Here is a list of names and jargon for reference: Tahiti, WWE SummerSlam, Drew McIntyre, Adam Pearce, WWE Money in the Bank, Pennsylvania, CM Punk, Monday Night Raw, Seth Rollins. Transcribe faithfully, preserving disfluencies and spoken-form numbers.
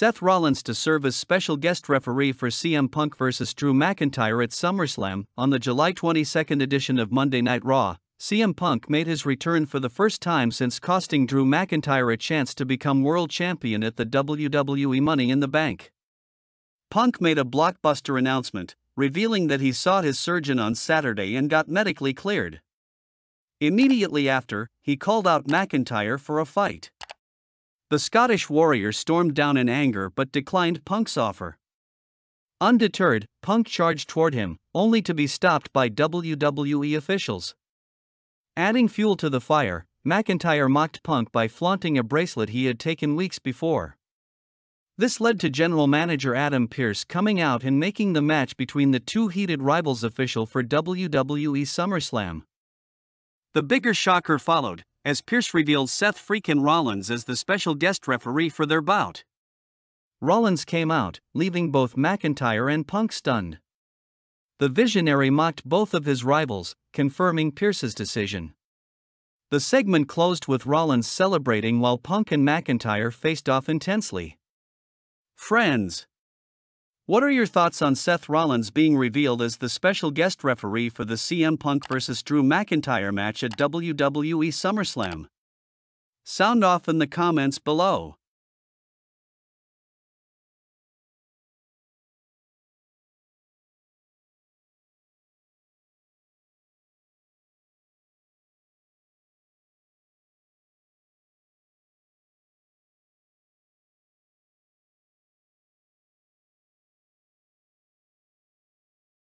Seth Rollins to serve as special guest referee for C M Punk versus Drew McIntyre at SummerSlam. On the July twenty-second edition of Monday Night Raw, C M Punk made his return for the first time since costing Drew McIntyre a chance to become world champion at the W W E Money in the Bank. Punk made a blockbuster announcement, revealing that he saw his surgeon on Saturday and got medically cleared. Immediately after, he called out McIntyre for a fight. The Scottish warrior stormed down in anger but declined Punk's offer. Undeterred, Punk charged toward him, only to be stopped by W W E officials. Adding fuel to the fire, McIntyre mocked Punk by flaunting a bracelet he had taken weeks before. This led to general manager Adam Pearce coming out and making the match between the two heated rivals official for W W E SummerSlam. The bigger shocker followed, as Pearce revealed Seth freakin' Rollins as the special guest referee for their bout. Rollins came out, leaving both McIntyre and Punk stunned. The visionary mocked both of his rivals, confirming Pearce's decision. The segment closed with Rollins celebrating while Punk and McIntyre faced off intensely. Friends, what are your thoughts on Seth Rollins being revealed as the special guest referee for the C M Punk versus Drew McIntyre match at W W E SummerSlam? Sound off in the comments below.